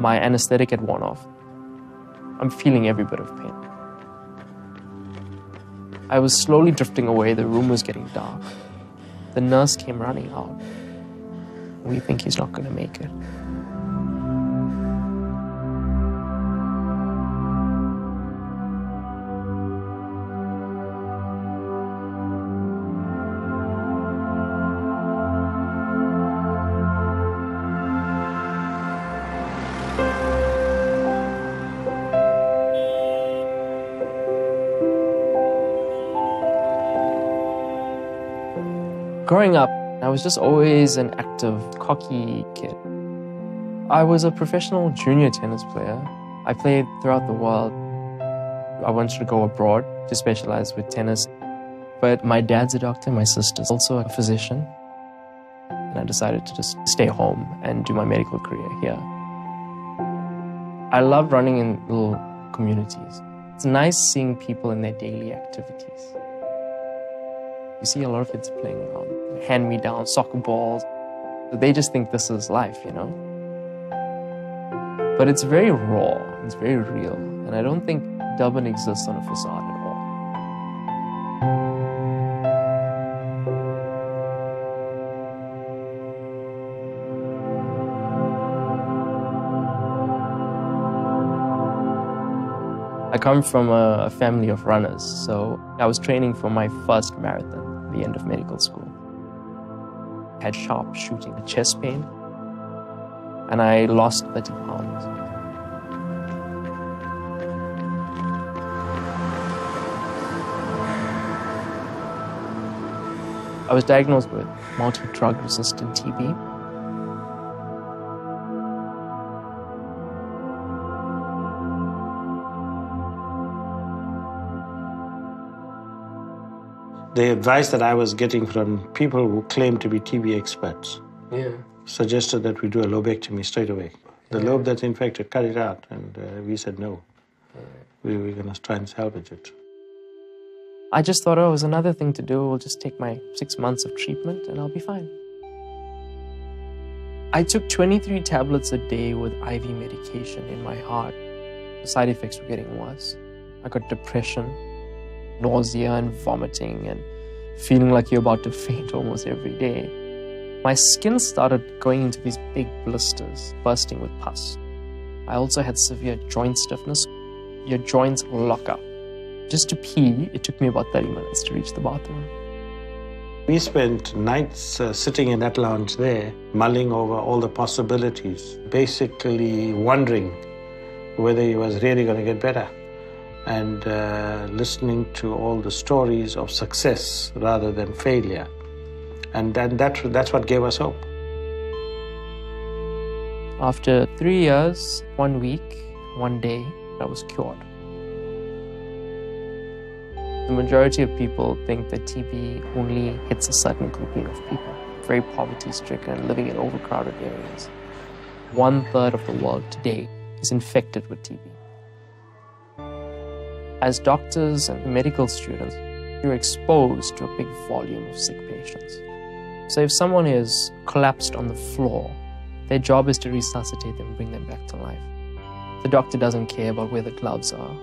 my anesthetic had worn off. I'm feeling every bit of pain. I was slowly drifting away. The room was getting dark. The nurse came running out. We think he's not going to make it. Growing up, I was just always an active, cocky kid. I was a professional junior tennis player. I played throughout the world. I wanted to go abroad to specialize with tennis. But my dad's a doctor, my sister's also a physician. And I decided to just stay home and do my medical career here. I love running in little communities. It's nice seeing people in their daily activities. You see a lot of kids playing hand-me-down soccer balls. They just think this is life, you know? But it's very raw, it's very real, and I don't think Durban exists on a facade at all. I come from a family of runners, so I was training for my first marathon. The end of medical school. I had sharp shooting, chest pain, and I lost 30 pounds. I was diagnosed with multi-drug-resistant TB. The advice that I was getting from people who claimed to be TB experts suggested that we do a lobectomy straight away. The lobe that's infected, cut it out, and we said no. We were going to try and salvage it. I just thought, oh, it was another thing to do. We'll just take my 6 months of treatment and I'll be fine. I took 23 tablets a day with IV medication in my heart. The side effects were getting worse. I got depression. Nausea and vomiting and feeling like you're about to faint almost every day. My skin started going into these big blisters, bursting with pus. I also had severe joint stiffness. Your joints lock up. Just to pee, it took me about 30 minutes to reach the bathroom. We spent nights sitting in that lounge there, mulling over all the possibilities, basically wondering whether he was really going to get better. And listening to all the stories of success rather than failure. And then that's what gave us hope. After 3 years, 1 week, 1 day, I was cured. The majority of people think that TB only hits a certain grouping of people, very poverty-stricken, living in overcrowded areas. 1/3 of the world today is infected with TB. As doctors and medical students, you're exposed to a big volume of sick patients. So if someone is collapsed on the floor, their job is to resuscitate them and bring them back to life. The doctor doesn't care about where the gloves are,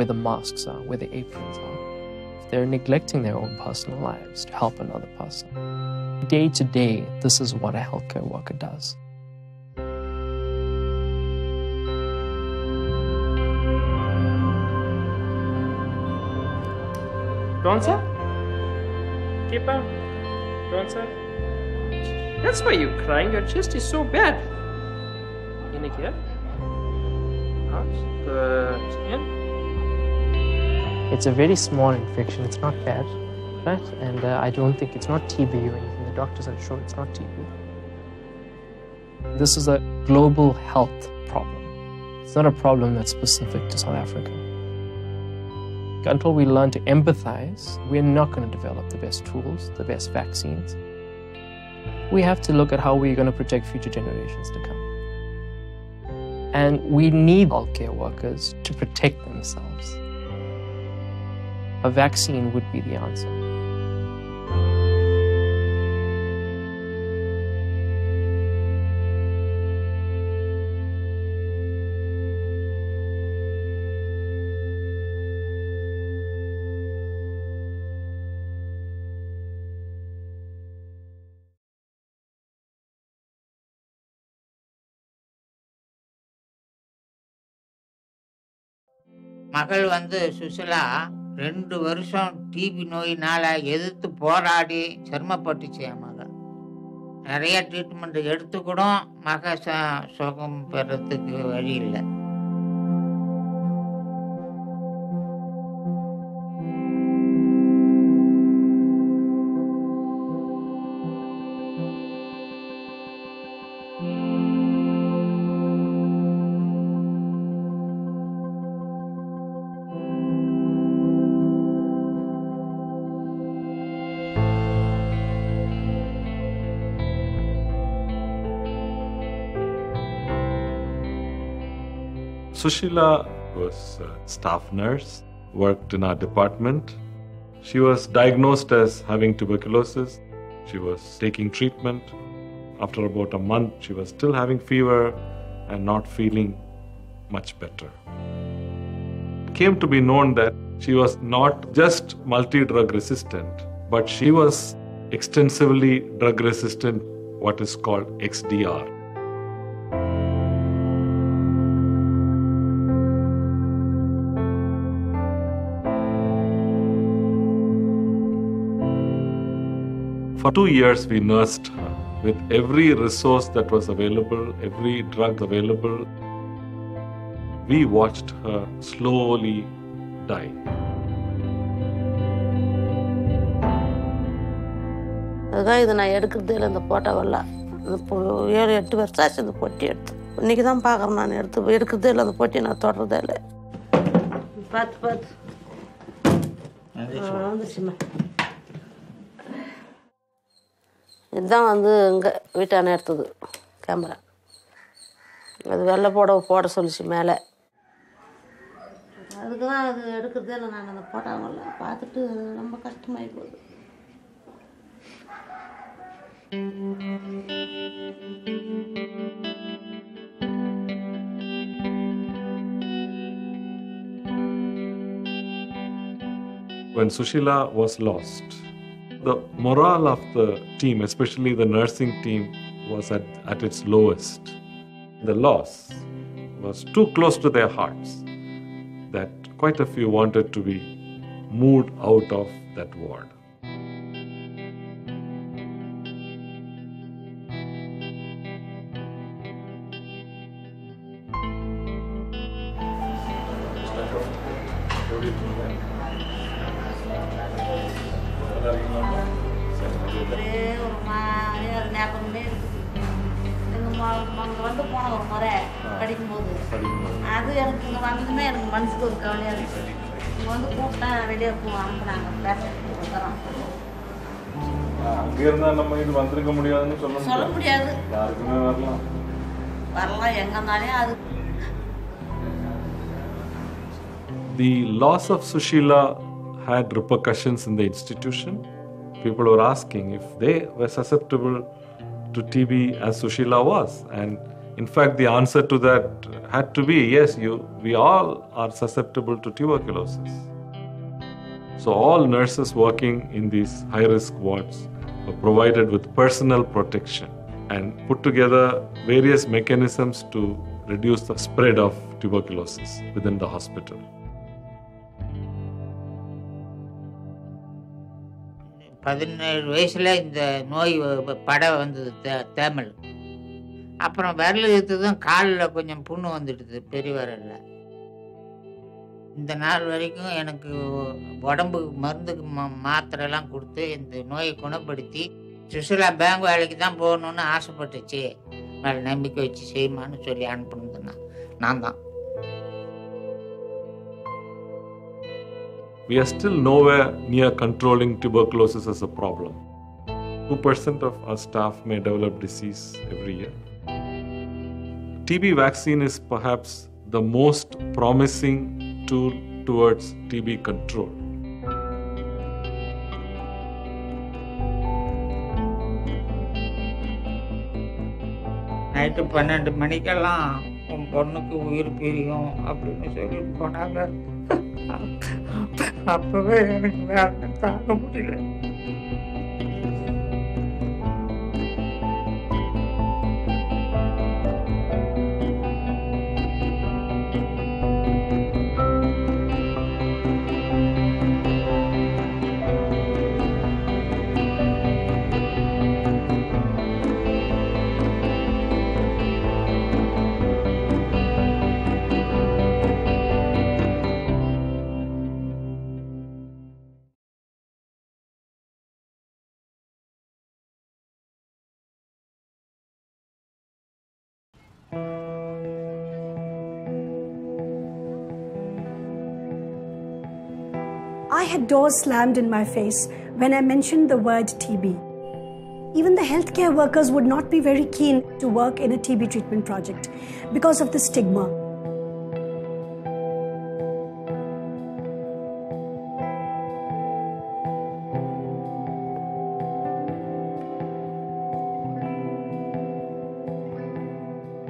where the masks are, where the aprons are. They're neglecting their own personal lives to help another person. Day to day, this is what a healthcare worker does. Dancer? Keeper? Dancer? That's why you're crying. Your chest is so bad. In again. Out. Good. In. It's a very small infection. It's not bad, right? And I don't think it's not TB or anything. The doctors are sure it's not TB. This is a global health problem. It's not a problem that's specific to South Africa. Until we learn to empathize, we're not going to develop the best tools, the best vaccines. We have to look at how we're going to protect future generations to come. And we need healthcare workers to protect themselves. A vaccine would be the answer. மகள் வந்து சுஷிலா 2 வருஷம் DP நோயினால் எதிர்த்து போராடி சிரமப்பட்டுச்சு. என் மகள் நிறைய treatment எடுத்துக்கூட மக சுகம் பெறத்துக்கு வழி இல்லை. Sushila was a staff nurse, worked in our department. She was diagnosed as having tuberculosis. She was taking treatment. After about a month, she was still having fever and not feeling much better. It came to be known that she was not just multi-drug resistant, but she was extensively drug resistant, what is called XDR. For 2 years, we nursed her with every resource that was available, every drug available. We watched her slowly die. இதுதான் வந்து இங்கே வீட்டான எடுத்தது camera. அது வெள்ளை போட சொல்லிச்சு மேலே. அதுக்கு தான் அது எடுக்கிறதே இல்லை. நான் அந்த போட்டாங்கல்ல பார்த்துட்டு ரொம்ப கஷ்டமாகி போகுது. When Sushila was lost, the morale of the team, especially the nursing team, was at its lowest. The loss was too close to their hearts that quite a few wanted to be moved out of that ward. The loss of Sushila had repercussions in the institution. People were asking if they were susceptible to TB as Sushila was. And in fact, the answer to that had to be, yes, we all are susceptible to tuberculosis. So all nurses working in these high-risk wards were provided with personal protection and put together various mechanisms to reduce the spread of tuberculosis within the hospital. அப்புறம் விரல் எடுத்ததும் காலில் கொஞ்சம் புண்ணு வந்துடுது, பெரிய விரல்ல. இந்த நாள் வரைக்கும் எனக்கு உடம்புக்கு மருந்துக்கு மாத்திரைலாம் கொடுத்து இந்த நோயை குணப்படுத்தி சுஷிலா பேங்க் வேலைக்கு தான் போகணும்னு ஆசைப்பட்டுச்சு. மேலே நம்பிக்கை வச்சு செய்யுமான்னு சொல்லி அனுப்புனதுன்னா நான் தான். We are still nowhere near controlling tuberculosis as a problem. 2% of our staff may develop disease every year. TB vaccine is perhaps the most promising tool towards TB control. Night 12 மணிக்கெல்லாம் உன் பொண்ணுக்கு உயிர் பிரியும் அப்படின்னு சொல்லிட்டு போனாங்க. அப்பவே எனக்கு வேற தாங்க முடியல. I had doors slammed in my face when I mentioned the word TB. Even the healthcare workers would not be very keen to work in a TB treatment project because of the stigma.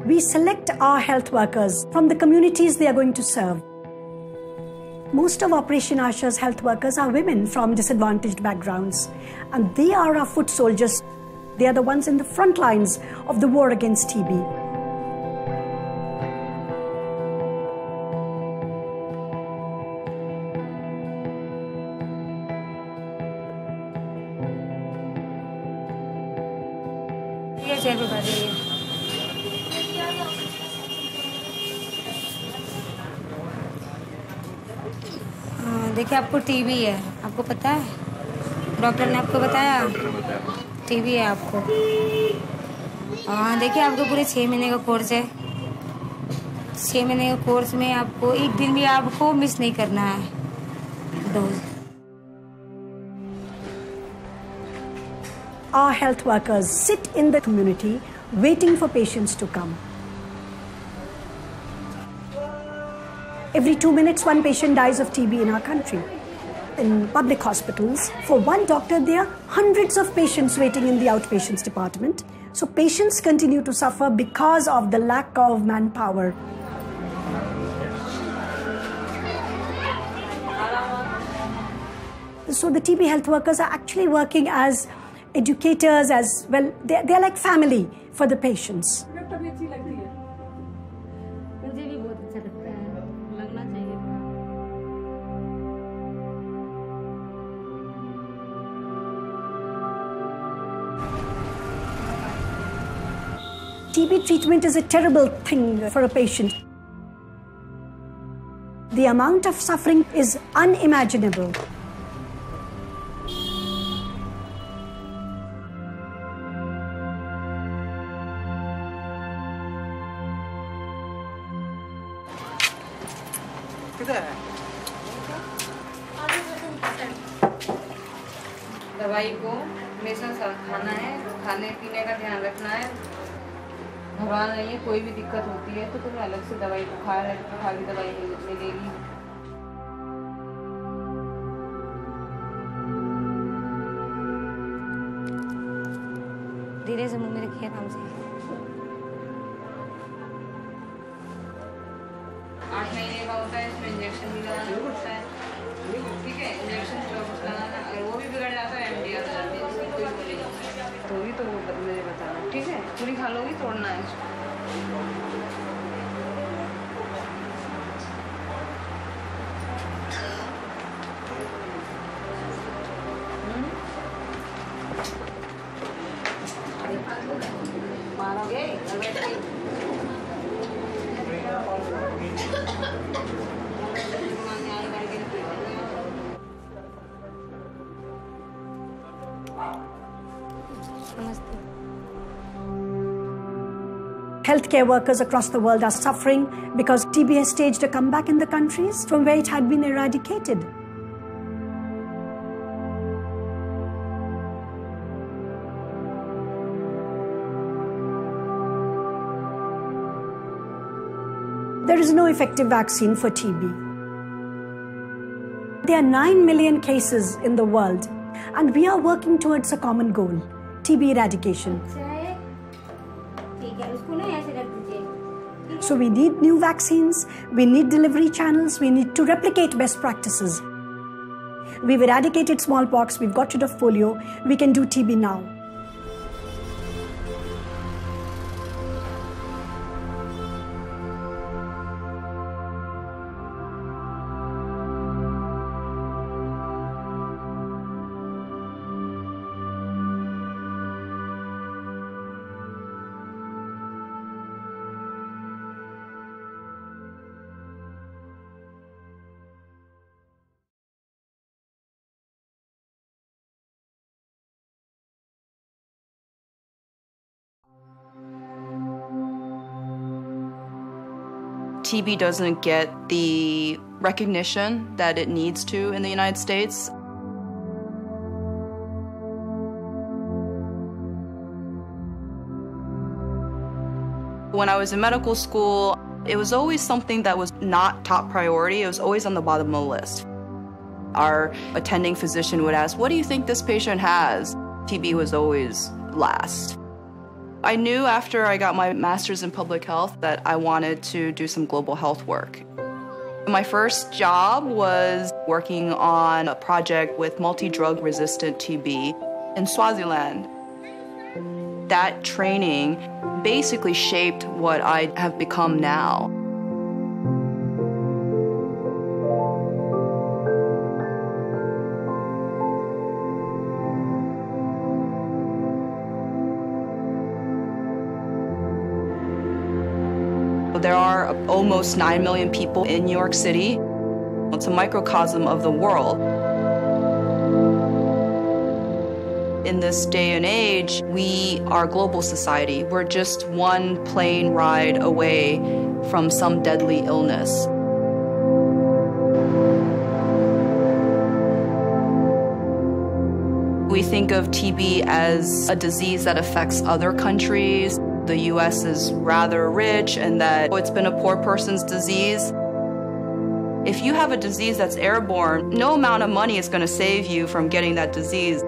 We select our health workers from the communities they are going to serve. Most of Operation ASHA's health workers are women from disadvantaged backgrounds, and they are our foot soldiers. They are the ones in the front lines of the war against TB. Here's everybody. देखिए आपको TB है, आपको पता है? Doctor ने आपको बताया TB है आपको? हाँ, देखिए आपको पूरे 6 महीने का कोर्स है। 6 महीने का कोर्स में आपको एक दिन भी आपको मिस नहीं करना है dose. Our health workers sit in the community waiting for patients to come. Every 2 minutes, one patient dies of TB in our country. In public hospitals, for one doctor, there are hundreds of patients waiting in the outpatients department. So patients continue to suffer because of the lack of manpower. So the TB health workers are actually working as educators, as well. They're like family for the patients. TB treatment is a terrible thing for a patient. The amount of suffering is unimaginable. दवाई को हमेशा साथ खाना है, खाने पीने का ध्यान रखना है। घबरा नहीं, कोई भी दिक्कत होती है तो तुम्हें अलग से दवाई बुखार है तो खाली दवाई मिलेगी। धीरे से मुंह में रखिए आराम से। 8 महीने का होता है, इसमें इंजेक्शन भी लगाना पड़ता है, ठीक है? इंजेक्शन जो लगाना, अगर वो भी बिगड़ जाता है MDR तो भी तो मुझे बताना, ठीक है? पूरी खा लोगी, तोड़ना है इसको। मारोगे Healthcare workers across the world are suffering because TB has staged a comeback in the countries from where it had been eradicated. There is no effective vaccine for TB. There are 9 million cases in the world, and we are working towards a common goal, TB eradication. So we need new vaccines, we need delivery channels, we need to replicate best practices. We've eradicated smallpox, we've got rid of polio, we can do TB now. TB doesn't get the recognition that it needs to in the United States. When I was in medical school, it was always something that was not top priority. It was always on the bottom of the list. Our attending physician would ask, "What do you think this patient has?" TB was always last. I knew after I got my master's in public health that I wanted to do some global health work. My first job was working on a project with multi-drug resistant TB in Swaziland. That training basically shaped what I have become now. There are almost 9 million people in New York City. It's a microcosm of the world. In this day and age, we are a global society. We're just one plane ride away from some deadly illness. We think of TB as a disease that affects other countries. The U.S. is rather rich and that it's been a poor person's disease. If you have a disease that's airborne, no amount of money is going to save you from getting that disease.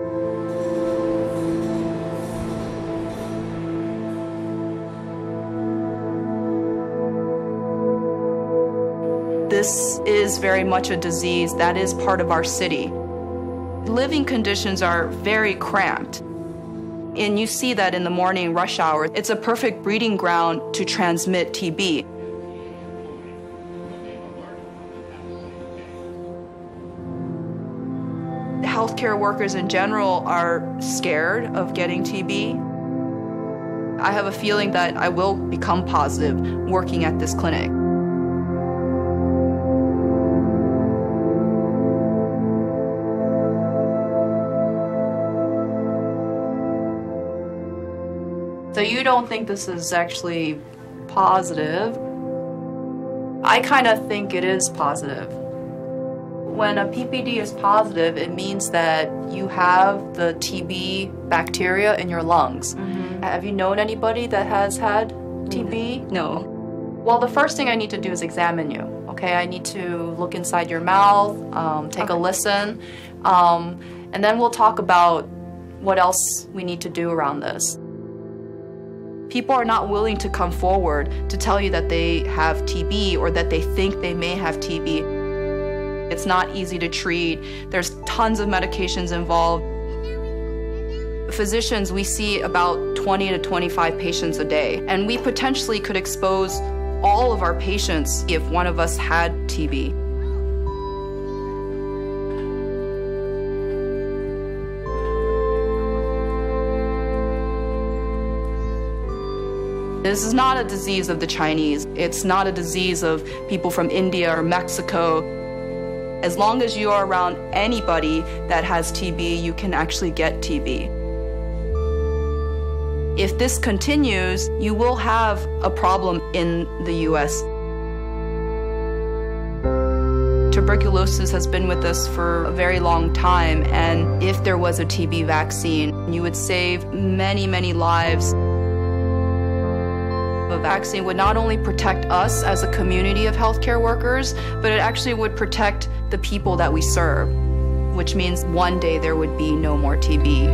This is very much a disease that is part of our city. Living conditions are very cramped. And you see that in the morning rush hour. It's a perfect breeding ground to transmit TB. Healthcare workers in general are scared of getting TB. I have a feeling that I will become positive working at this clinic. So you don't think this is actually positive? I kind of think it is positive. When a PPD is positive, it means that you have the TB bacteria in your lungs. Mm-hmm. Have you known anybody that has had TB? No. Well, the first thing I need to do is examine you. Okay, I need to look inside your mouth, take a listen, and then we'll talk about what else we need to do around this. People are not willing to come forward to tell you that they have TB or that they think they may have TB. It's not easy to treat. There's tons of medications involved. Physicians, we see about 20 to 25 patients a day, and we potentially could expose all of our patients if one of us had TB. This is not a disease of the Chinese. It's not a disease of people from India or Mexico. As long as you are around anybody that has TB, you can actually get TB. If this continues, you will have a problem in the US. Tuberculosis has been with us for a very long time, and if there was a TB vaccine, you would save many, many lives. A vaccine would not only protect us as a community of healthcare workers, but it actually would protect the people that we serve, which means one day there would be no more TB.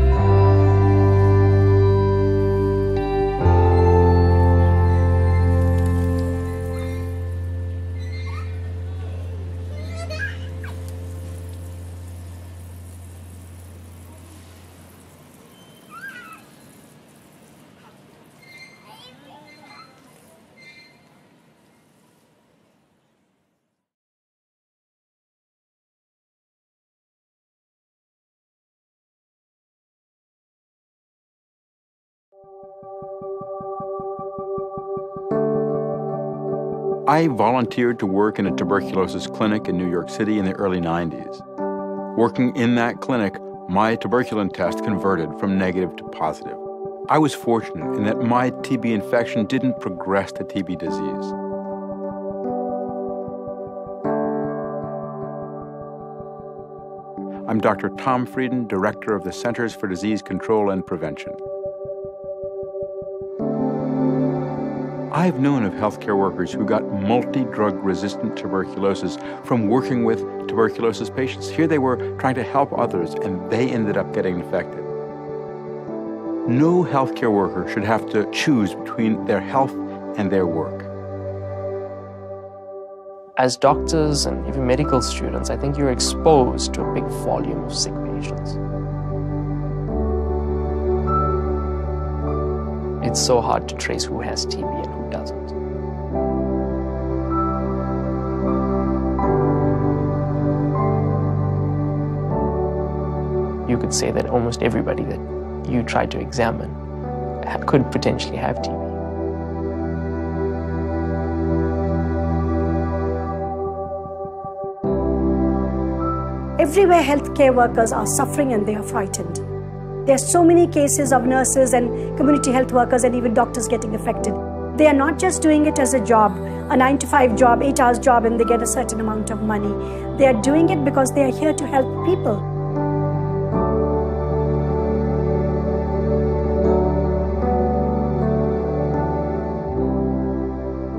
I volunteered to work in a tuberculosis clinic in New York City in the early 90s. Working in that clinic, my tuberculin test converted from negative to positive. I was fortunate in that my TB infection didn't progress to TB disease. I'm Dr. Tom Frieden, director of the Centers for Disease Control and Prevention. I've known of healthcare workers who got multi-drug-resistant tuberculosis from working with tuberculosis patients. Here they were trying to help others, and they ended up getting infected. No healthcare worker should have to choose between their health and their work. As doctors and even medical students, I think you're exposed to a big volume of sick patients. It's so hard to trace who has TB and who doesn't. You could say that almost everybody that you tried to examine could potentially have TB. Everywhere healthcare workers are suffering and they are frightened. There are so many cases of nurses and community health workers and even doctors getting affected. They are not just doing it as a job, a 9-to-5 job, 8 hours job, and they get a certain amount of money. They are doing it because they are here to help people.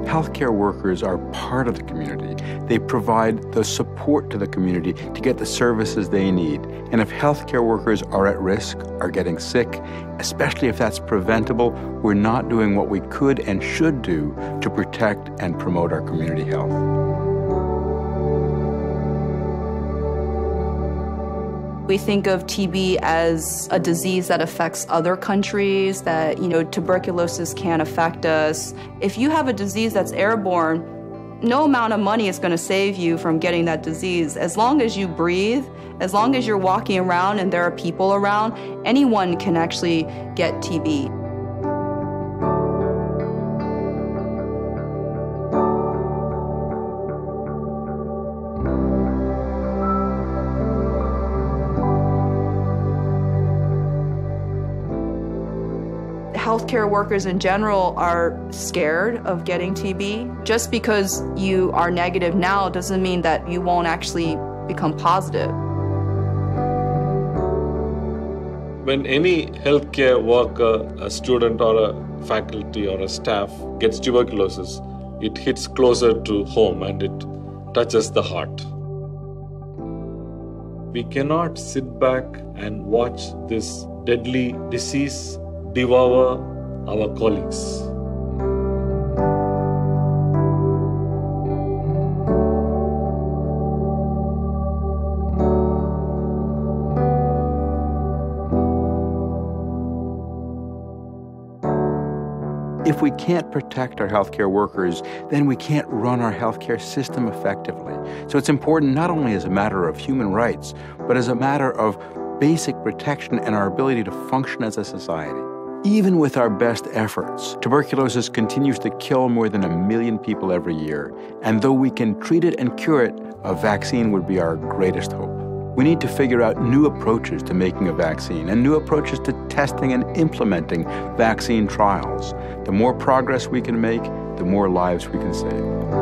Healthcare workers are part of the community. They provide the support to the community to get the services they need. And if healthcare workers are at risk, are getting sick, especially if that's preventable, we're not doing what we could and should do to protect and promote our community health. We think of TB as a disease that affects other countries, that, you know, tuberculosis can affect us. If you have a disease that's airborne, no amount of money is going to save you from getting that disease. As long as you breathe, as long as you're walking around and there are people around, anyone can actually get TB. Healthcare workers in general are scared of getting TB. Just because you are negative now doesn't mean that you won't actually become positive. When any healthcare worker, a student or a faculty or a staff gets tuberculosis, it hits closer to home and it touches the heart. We cannot sit back and watch this deadly disease devour our colleagues. If we can't protect our healthcare workers, then we can't run our healthcare system effectively. So it's important not only as a matter of human rights, but as a matter of basic protection and our ability to function as a society. Even with our best efforts, tuberculosis continues to kill more than 1 million people every year. And though we can treat it and cure it, a vaccine would be our greatest hope. We need to figure out new approaches to making a vaccine and new approaches to testing and implementing vaccine trials. The more progress we can make, the more lives we can save.